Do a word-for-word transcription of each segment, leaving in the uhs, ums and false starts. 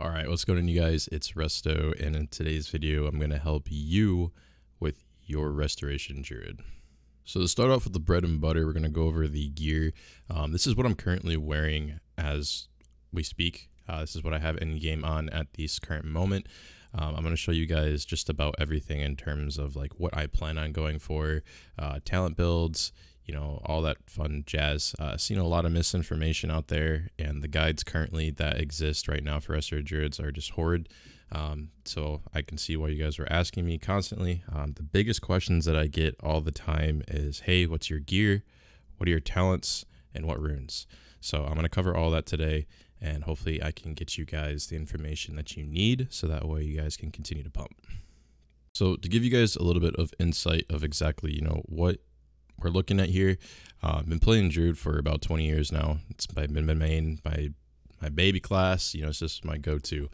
All right, what's going on, you guys? It's Resto, and in today's video, I'm going to help you with your Restoration Druid. So to start off with the bread and butter, we're going to go over the gear. Um, this is what I'm currently wearing as we speak. Uh, this is what I have in game on at this current moment. Um, I'm going to show you guys just about everything in terms of like what I plan on going for, uh, talent builds, you know, all that fun jazz. I've uh, seen a lot of misinformation out there, and the guides currently that exist right now for Restored Druids are just horrid. Um, so I can see why you guys were asking me constantly. Um, the biggest questions that I get all the time is, hey, what's your gear? What are your talents? And what runes? So I'm going to cover all that today, and hopefully I can get you guys the information that you need so that way you guys can continue to pump. So to give you guys a little bit of insight of exactly, you know, what we're looking at here, uh, I've been playing Druid for about twenty years now. It's been my main, my, my baby class, you know, it's just my go-to.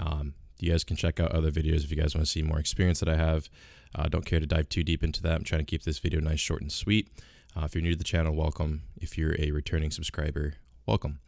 Um, you guys can check out other videos if you guys want to see more experience that I have. I uh, don't care to dive too deep into that. I'm trying to keep this video nice, short, and sweet. Uh, if you're new to the channel, welcome. If you're a returning subscriber, welcome.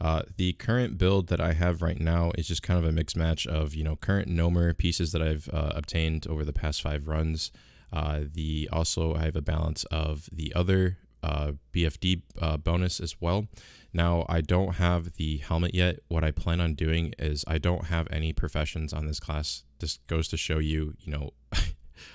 Uh, the current build that I have right now is just kind of a mixed match of, you know, current Gnomer pieces that I've uh, obtained over the past five runs. Uh, the also I have a balance of the other uh, B F D uh, bonus as well. Now I don't have the helmet yet. What I plan on doing is I don't have any professions on this class. This goes to show you, you know,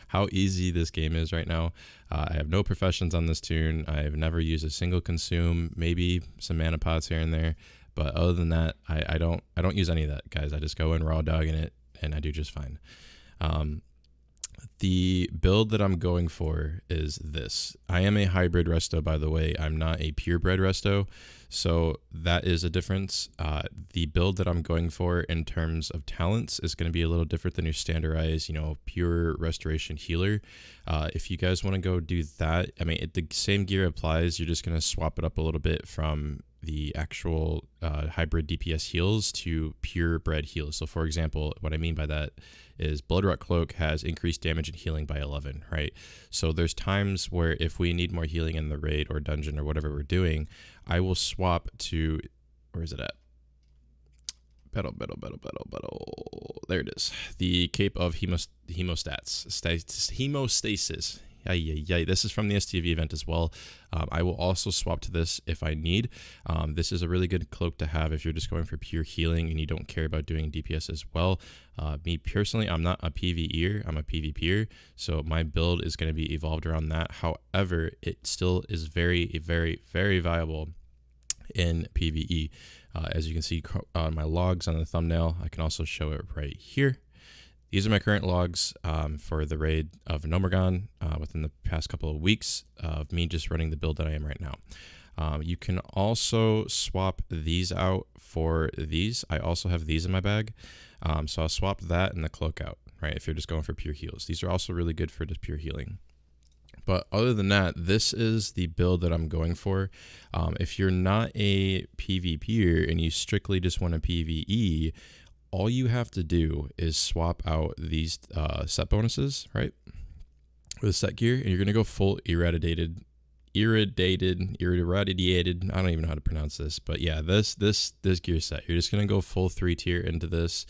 how easy this game is right now. Uh, I have no professions on this tune. I have never used a single consume, maybe some mana pots here and there, but other than that, I, I don't I don't use any of that, guys. I just go in raw dogging it, and I do just fine. Um, the build that I'm going for is this. I am a hybrid resto, by the way. I'm not a purebred resto, so that is a difference. Uh, the build that I'm going for in terms of talents is going to be a little different than your standardized, you know, pure restoration healer. Uh, if you guys want to go do that, I mean, it, the same gear applies. You're just going to swap it up a little bit from the actual uh, hybrid D P S heals to purebred heals. So for example, what I mean by that is Blood Rock Cloak has increased damage and healing by eleven, right? So there's times where if we need more healing in the raid or dungeon or whatever we're doing, I will swap to, where is it at? Pedal, pedal, pedal, pedal, pedal. There it is. The Cape of Hemost Hemostats, Hemostasis. Yeah, yeah, yeah. This is from the S T V event as well. Um, I will also swap to this if I need. Um, this is a really good cloak to have if you're just going for pure healing and you don't care about doing D P S as well. Uh, me personally, I'm not a PvEer, I'm a PvPer, so my build is going to be evolved around that. However, it still is very, very, very viable in PvE. Uh, as you can see on my logs on the thumbnail, I can also show it right here. These are my current logs um, for the raid of Gnomeregan uh, within the past couple of weeks of me just running the build that I am right now. Um, you can also swap these out for these. I also have these in my bag. Um, so I'll swap that and the cloak out, right? If you're just going for pure heals. These are also really good for just pure healing. But other than that, this is the build that I'm going for. Um, if you're not a PvPer and you strictly just want a PvE, all you have to do is swap out these uh, set bonuses, right? With set gear, and you're gonna go full irradiated, irradiated, irradiated. I don't even know how to pronounce this, but yeah, this this this gear set. You're just gonna go full three tier into this.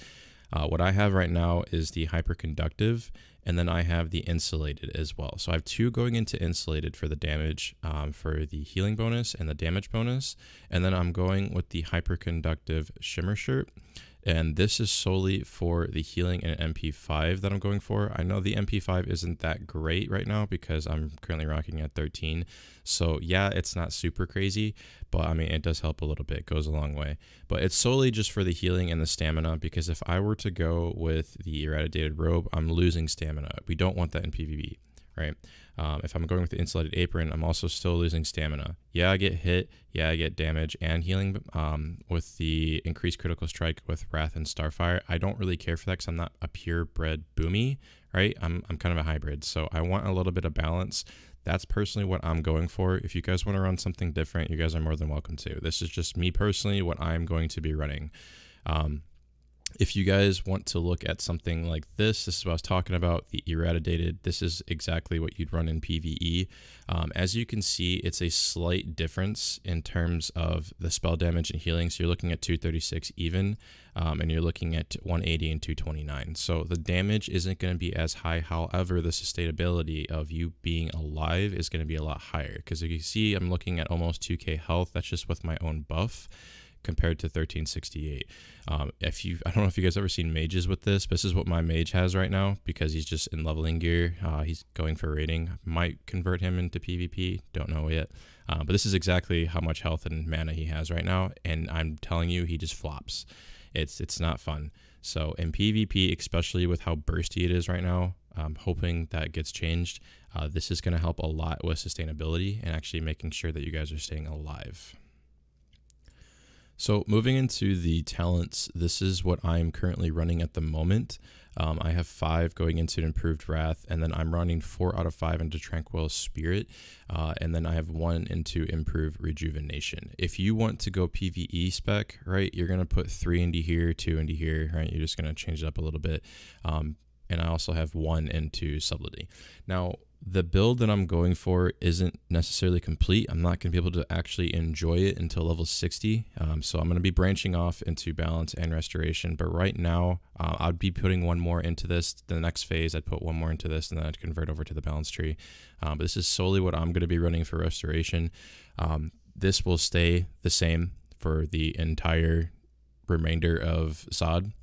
Uh, what I have right now is the Hyperconductive, and then I have the Insulated as well. So I have two going into Insulated for the damage, um, for the healing bonus and the damage bonus, and then I'm going with the Hyperconductive Shimmer Shirt. And this is solely for the healing and M P five that I'm going for. I know the M P five isn't that great right now because I'm currently rocking at thirteen. So yeah, it's not super crazy, but I mean, it does help a little bit. It goes a long way. But it's solely just for the healing and the stamina, because if I were to go with the Irradiated Robe, I'm losing stamina. We don't want that in PvP, right? Um, if I'm going with the Insulated Apron, I'm also still losing stamina. Yeah, I get hit. Yeah, I get damage and healing. Um, with the increased critical strike with Wrath and Starfire, I don't really care for that because I'm not a purebred boomy, right? I'm, I'm kind of a hybrid, so I want a little bit of balance. That's personally what I'm going for. If you guys want to run something different, you guys are more than welcome to. This is just me personally, what I'm going to be running. Um, If you guys want to look at something like this, this is what I was talking about, the Irradiated. This is exactly what you'd run in PvE. Um, as you can see, it's a slight difference in terms of the spell damage and healing. So you're looking at two thirty-six even, um, and you're looking at one eighty and two twenty-nine. So the damage isn't going to be as high. However, the sustainability of you being alive is going to be a lot higher. Because if you see, I'm looking at almost two K health. That's just with my own buff, compared to thirteen sixty-eight. Um, if you, I don't know if you guys ever seen mages with this, but this is what my mage has right now because he's just in leveling gear. Uh, he's going for raiding. Might convert him into PvP. Don't know yet. Uh, but this is exactly how much health and mana he has right now, and I'm telling you, he just flops. It's it's not fun. So in PvP, especially with how bursty it is right now, I'm hoping that gets changed. Uh, this is going to help a lot with sustainability and actually making sure that you guys are staying alive. So moving into the talents, this is what I'm currently running at the moment. Um, I have five going into Improved Wrath, and then I'm running four out of five into Tranquil Spirit, uh, and then I have one into Improved Rejuvenation. If you want to go PvE spec, right, you're going to put three into here, two into here, right? You're just going to change it up a little bit. Um, and I also have one into Subtlety. Now, the build that I'm going for isn't necessarily complete. I'm not going to be able to actually enjoy it until level sixty. Um, so I'm going to be branching off into balance and restoration. But right now, uh, I'd be putting one more into this. The next phase, I'd put one more into this, and then I'd convert over to the balance tree. Um, but this is solely what I'm going to be running for restoration. Um, this will stay the same for the entire remainder of S O D.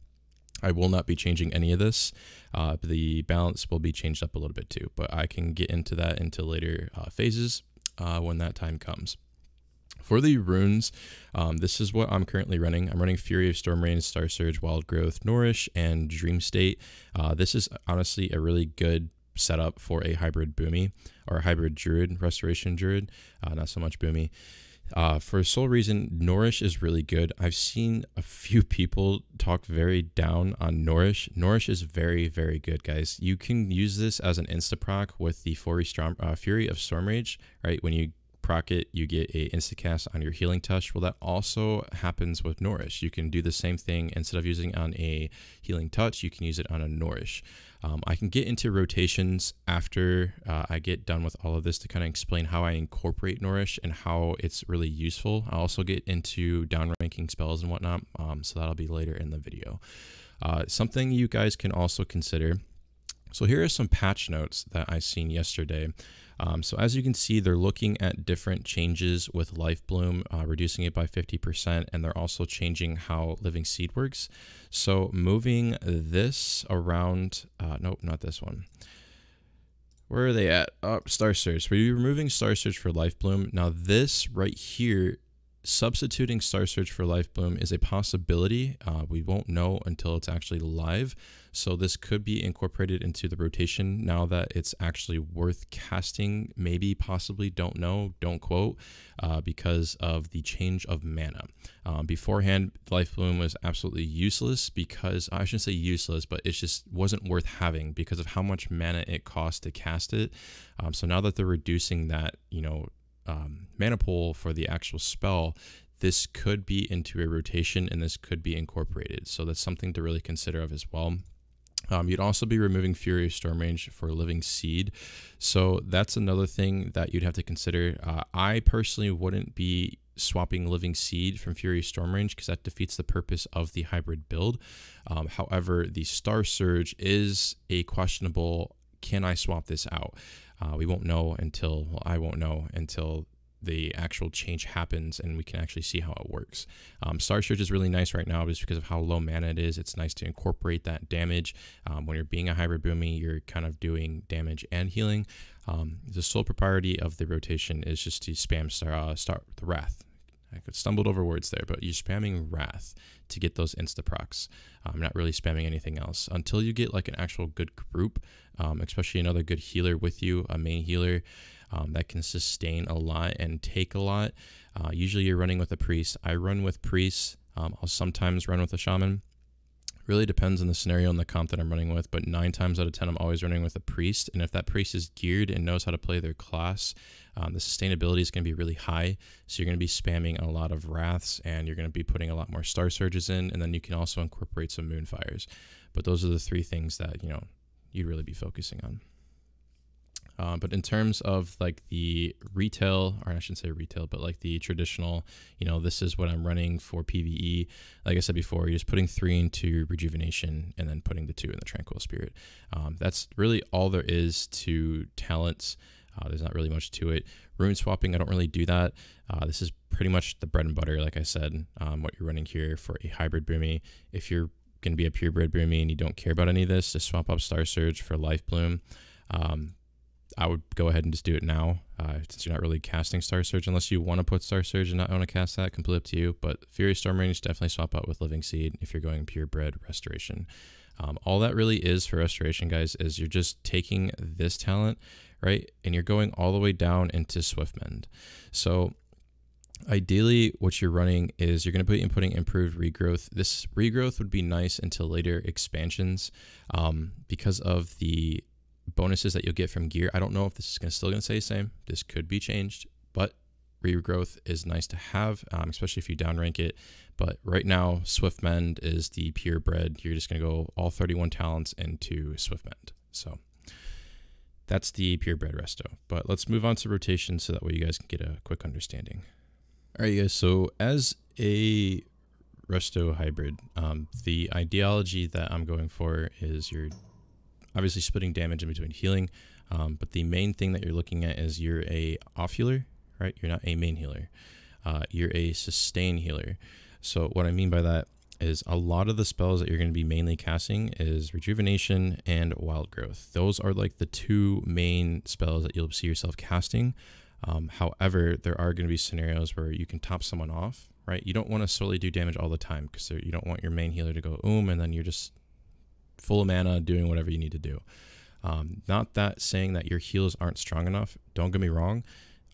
I will not be changing any of this. Uh, the balance will be changed up a little bit too, but I can get into that into later uh, phases uh, when that time comes. For the runes, um, this is what I'm currently running. I'm running Fury of Stormrage, Star Surge, Wild Growth, Nourish, and Dream State. Uh, this is honestly a really good setup for a hybrid Boomy or hybrid Druid, Restoration Druid, uh, not so much Boomy. Uh, for sole reason, Nourish is really good. I've seen a few people talk very down on Nourish. Nourish is very, very good, guys. You can use this as an insta-proc with the Fury of Stormrage, right? When you proc it, you get a instacast on your healing touch. Well, that also happens with Nourish. You can do the same thing. Instead of using on a healing touch, you can use it on a Nourish. Um, I can get into rotations after uh, I get done with all of this to kind of explain how I incorporate Nourish and how it's really useful. I'll also get into downranking spells and whatnot, um, so that'll be later in the video. Uh, something you guys can also consider. So here are some patch notes that I seen yesterday. Um, so as you can see, they're looking at different changes with Lifebloom, uh, reducing it by fifty percent, and they're also changing how Living Seed works. So moving this around, uh, nope, not this one. Where are they at? Oh, Star Search. We're removing Star Search for Lifebloom. Now this right here, substituting Star Search for Lifebloom is a possibility. Uh, we won't know until it's actually live. So this could be incorporated into the rotation now that it's actually worth casting. Maybe, possibly, don't know, don't quote, uh, because of the change of mana. Um, beforehand, Lifebloom was absolutely useless because, I shouldn't say useless, but it just wasn't worth having because of how much mana it cost to cast it. Um, so now that they're reducing that, you know, Um, mana pool for the actual spell, this could be into a rotation and this could be incorporated. So that's something to really consider of as well. Um, you'd also be removing Fury of Stormrage for Living Seed. So that's another thing that you'd have to consider. Uh, I personally wouldn't be swapping Living Seed from Fury of Stormrage because that defeats the purpose of the hybrid build. Um, however, the Star Surge is a questionable, can I swap this out? Uh, we won't know until, well, I won't know until the actual change happens and we can actually see how it works. Um, Star Surge is really nice right now just because of how low mana it is. It's nice to incorporate that damage. Um, when you're being a hybrid Boomy, you're kind of doing damage and healing. Um, the sole propriety of the rotation is just to spam star, uh, star the Wrath. I stumbled over words there, but you're spamming Wrath to get those insta-procs. I'm not really spamming anything else until you get like an actual good group, um, especially another good healer with you, a main healer um, that can sustain a lot and take a lot. Uh, usually you're running with a priest. I run with priests. Um, I'll sometimes run with a shaman. Really depends on the scenario and the comp that I'm running with, but nine times out of ten, I'm always running with a priest. And if that priest is geared and knows how to play their class, um, the sustainability is going to be really high. So you're going to be spamming a lot of wraths, and you're going to be putting a lot more star surges in, and then you can also incorporate some moonfires. But those are the three things that, you know, you'd really be focusing on. Uh, but in terms of like the retail, or I shouldn't say retail, but like the traditional, you know, this is what I'm running for PvE. Like I said before, you're just putting three into Rejuvenation and then putting the two in the Tranquil Spirit. Um, that's really all there is to talents. Uh, there's not really much to it. Rune swapping, I don't really do that. Uh, this is pretty much the bread and butter, like I said, um, what you're running here for a hybrid Broomy. If you're going to be a purebred Broomy and you don't care about any of this, just swap up Star Surge for Lifebloom. Um, I would go ahead and just do it now, uh, since you're not really casting Star Surge, unless you want to put Star Surge and not want to cast that, completely up to you. But Fury of Stormrage, definitely swap out with Living Seed if you're going purebred Restoration. Um, all that really is for Restoration, guys, is you're just taking this talent, right, and you're going all the way down into Swiftmend. So ideally, what you're running is you're going to be inputting Improved Regrowth. This Regrowth would be nice until later expansions, um, because of the bonuses that you'll get from gear. I don't know if this is gonna, still going to stay the same. This could be changed, but regrowth is nice to have, um, especially if you downrank it. But right now, Swiftmend is the purebred. You're just going to go all thirty-one talents into Swiftmend. So that's the purebred resto. But let's move on to rotation so that way you guys can get a quick understanding. All right, you guys. So as a resto hybrid, um, the ideology that I'm going for is your obviously splitting damage in between healing, um, but the main thing that you're looking at is you're a off healer, right? You're not a main healer. Uh, you're a sustain healer. So what I mean by that is a lot of the spells that you're going to be mainly casting is Rejuvenation and Wild Growth. Those are like the two main spells that you'll see yourself casting. Um, however, there are going to be scenarios where you can top someone off, right? You don't want to solely do damage all the time because you don't want your main healer to go oom and then you're just full of mana doing whatever you need to do. Um, not that saying that your heals aren't strong enough. Don't get me wrong.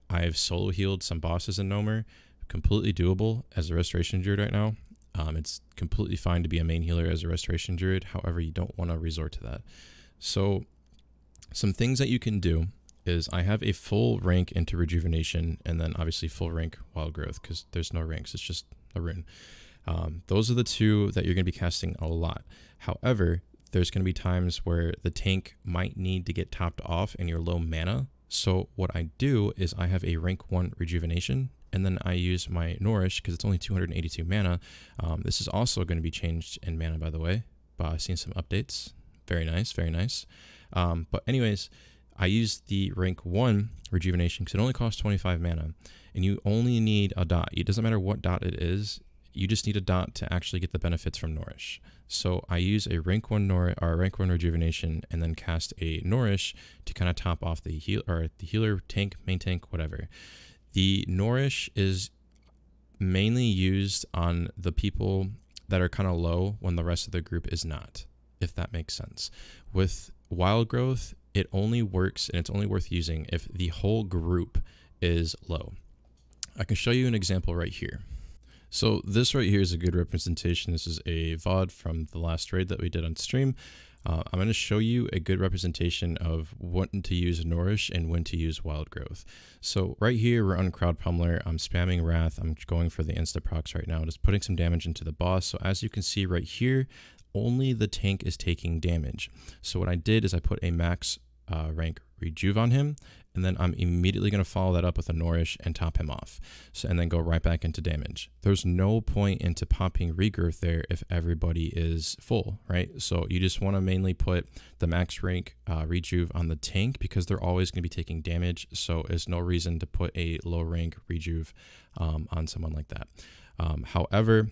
I've solo healed some bosses in Gnomer. Completely doable as a Restoration Druid right now. Um, it's completely fine to be a main healer as a Restoration Druid. However, you don't want to resort to that. So some things that you can do is I have a full rank into Rejuvenation and then obviously full rank Wild Growth because there's no ranks. It's just a rune. Um, those are the two that you're going to be casting a lot. However, there's going to be times where the tank might need to get topped off and you're low mana. So what I do is I have a rank one Rejuvenation and then I use my Nourish because it's only two hundred eighty-two mana. Um, this is also going to be changed in mana, by the way, but I've seen some updates. Very nice. Very nice. Um, but anyways, I use the rank one Rejuvenation because it only costs twenty-five mana and you only need a dot. It doesn't matter what dot it is. You just need a dot to actually get the benefits from Nourish. So I use a rank one Nourish or rank one Rejuvenation and then cast a Nourish to kind of top off the heal or the healer, tank, main tank, whatever. The Nourish is mainly used on the people that are kind of low when the rest of the group is not, if that makes sense. With Wild Growth, it only works and it's only worth using if the whole group is low. I can show you an example right here. So this right here is a good representation. This is a V O D from the last raid that we did on stream. Uh, I'm going to show you a good representation of when to use Nourish and when to use Wild Growth. So right here, we're on Crowd Pummeler. I'm spamming Wrath. I'm going for the Insta procs right now. Just putting some damage into the boss. So as you can see right here, only the tank is taking damage. So what I did is I put a max uh, rank Rejuve on him. And then I'm immediately going to follow that up with a Nourish and top him off. So, and then go right back into damage. There's no point into popping Regrowth there if everybody is full, right? So you just want to mainly put the max rank uh, Rejuve on the tank because they're always going to be taking damage. So there's no reason to put a low rank Rejuve um, on someone like that. Um, however,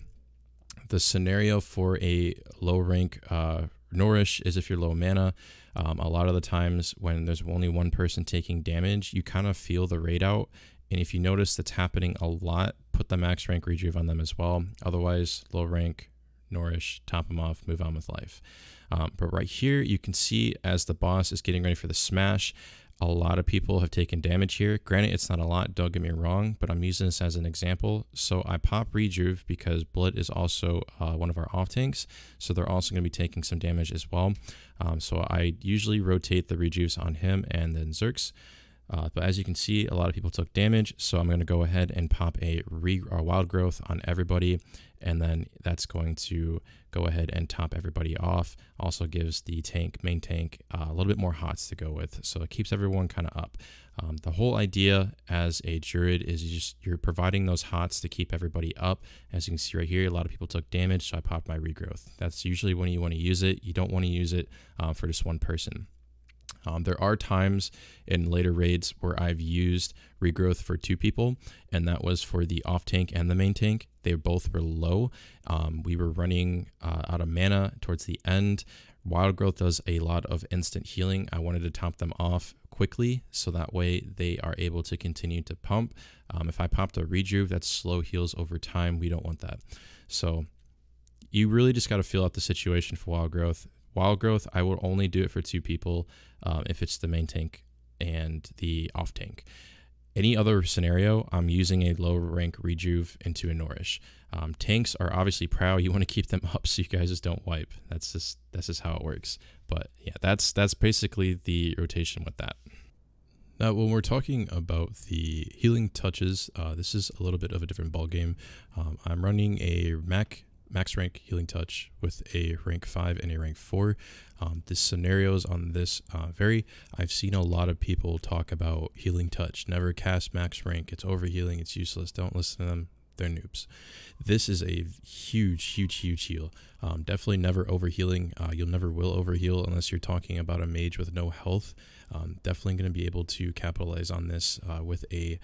the scenario for a low rank uh, Nourish is if you're low mana. Um, a lot of the times when there's only one person taking damage, you kind of feel the raid out. And if you notice that's happening a lot, put the max rank Rejuve on them as well. Otherwise, low rank, Nourish, top them off, move on with life. Um, but right here, you can see as the boss is getting ready for the smash, A lot of people have taken damage here. Granted, it's not a lot, don't get me wrong, but I'm using this as an example. So I pop Rejuve because Blood is also uh, one of our off tanks, so they're also going to be taking some damage as well. Um, so I usually rotate the Rejuves on him and then Zerx. Uh, but as you can see, a lot of people took damage, so I'm going to go ahead and pop a re or Wild Growth on everybody, and then that's going to go ahead and top everybody off. Also gives the tank, main tank, uh, a little bit more hots to go with, so it keeps everyone kind of up. Um, the whole idea as a druid is you just, you're providing those hots to keep everybody up. As you can see right here, a lot of people took damage, so I popped my Regrowth. That's usually when you want to use it. You don't want to use it uh, for just one person. Um, there are times in later raids where I've used Regrowth for two people, and that was for the off tank and the main tank. They both were low. Um, we were running uh, out of mana towards the end. Wild Growth does a lot of instant healing. I wanted to top them off quickly, so that way they are able to continue to pump. Um, if I popped a Rejuve, that slow heals over time. We don't want that. So you really just got to feel out the situation for Wild Growth. Wild Growth, I will only do it for two people um, if it's the main tank and the off tank. Any other scenario, I'm using a low rank Rejuve into a Nourish. Um, tanks are obviously prow. You want to keep them up so you guys just don't wipe. That's just that's just how it works. But yeah, that's that's basically the rotation with that. Now, when we're talking about the healing touches, uh, this is a little bit of a different ballgame. Um, I'm running a Mac. Max rank healing touch with a rank five and a rank four. Um, the scenarios on this uh, vary. I've seen a lot of people talk about healing touch. Never cast max rank. It's over healing. It's useless. Don't listen to them. They're noobs. This is a huge, huge, huge heal. Um, definitely never over healing. Uh, you'll never will over heal unless you're talking about a mage with no health. Um, definitely going to be able to capitalize on this uh, with a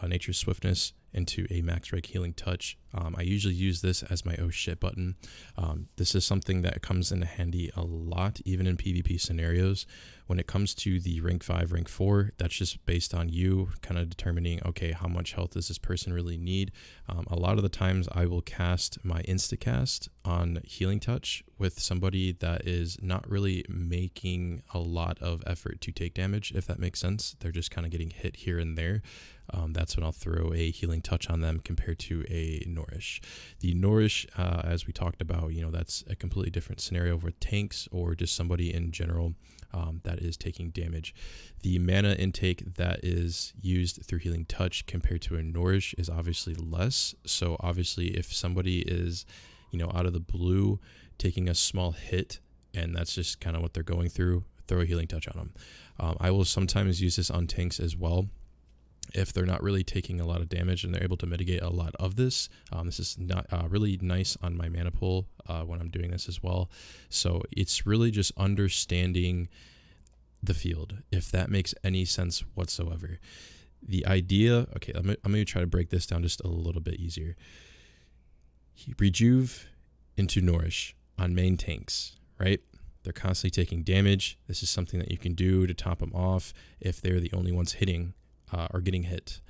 uh, Nature's Swiftness into a max rank healing touch. Um, I usually use this as my oh shit button. Um, this is something that comes in handy a lot, even in PvP scenarios. When it comes to the rank five, rank four, that's just based on you kind of determining, okay, how much health does this person really need? Um, a lot of the times I will cast my instacast on healing touch with somebody that is not really making a lot of effort to take damage, if that makes sense. They're just kind of getting hit here and there. Um, that's when I'll throw a healing touch on them compared to a Nourish. The Nourish, uh, as we talked about, you know, that's a completely different scenario with tanks or just somebody in general um, that is taking damage. The mana intake that is used through healing touch compared to a Nourish is obviously less. So obviously if somebody is, you know, out of the blue taking a small hit and that's just kind of what they're going through, throw a healing touch on them. Um, I will sometimes use this on tanks as well. If they're not really taking a lot of damage and they're able to mitigate a lot of this, um, this is not uh, really nice on my mana pool uh, when I'm doing this as well. So it's really just understanding the field, if that makes any sense whatsoever. The idea, okay, I'm, I'm going to try to break this down just a little bit easier. Rejuve into Nourish on main tanks, right? They're constantly taking damage. This is something that you can do to top them off if they're the only ones hitting. Uh, are getting hit.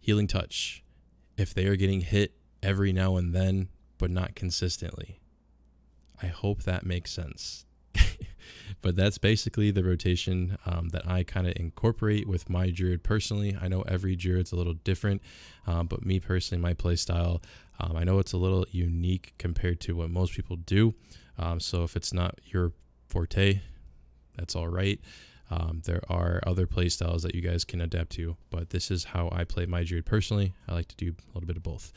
Healing touch. If they are getting hit every now and then, but not consistently. I hope that makes sense. But that's basically the rotation um, that I kind of incorporate with my druid personally. I know every druid's a little different, um, but me personally, my playstyle, um, I know it's a little unique compared to what most people do. Um, so if it's not your forte, that's all right. Um, there are other play styles that you guys can adapt to, but this is how I play my druid personally. I like to do a little bit of both.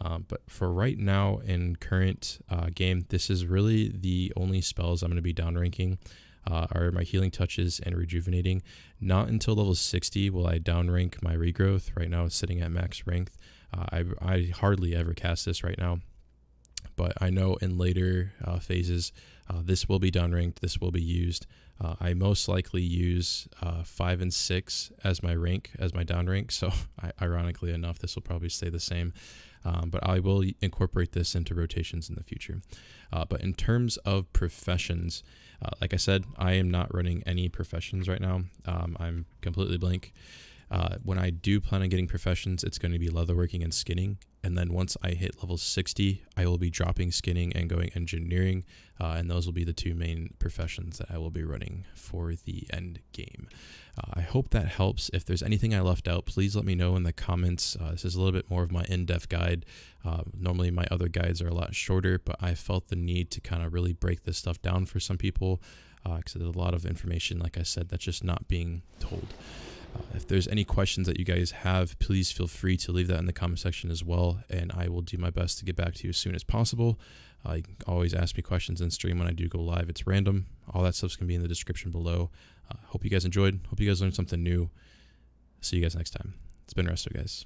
Um, but for right now in current uh, game, this is really the only spells I'm going to be downranking uh, are my healing touches and rejuvenating. Not until level sixty will I downrank my regrowth. Right now it's sitting at max rank. Uh, I, I hardly ever cast this right now. But I know in later uh, phases, uh, this will be downranked, this will be used. Uh, I most likely use uh, five and six as my rank, as my downrank. So I, ironically enough, this will probably stay the same. Um, but I will incorporate this into rotations in the future. Uh, but in terms of professions, uh, like I said, I am not running any professions right now. Um, I'm completely blank. Uh, when I do plan on getting professions, it's going to be leatherworking and skinning. And then once I hit level sixty, I will be dropping skinning and going engineering. Uh, and those will be the two main professions that I will be running for the end game. Uh, I hope that helps. If there's anything I left out, please let me know in the comments. Uh, this is a little bit more of my in-depth guide. Uh, normally my other guides are a lot shorter, but I felt the need to kind of really break this stuff down for some people. Because uh, there's a lot of information, like I said, that's just not being told. Uh, if there's any questions that you guys have, please feel free to leave that in the comment section as well, and I will do my best to get back to you as soon as possible. Uh, you can always ask me questions in stream when I do go live. It's random. All that stuff's going to be in the description below. Uh, hope you guys enjoyed. Hope you guys learned something new. See you guys next time. It's been Resto, guys.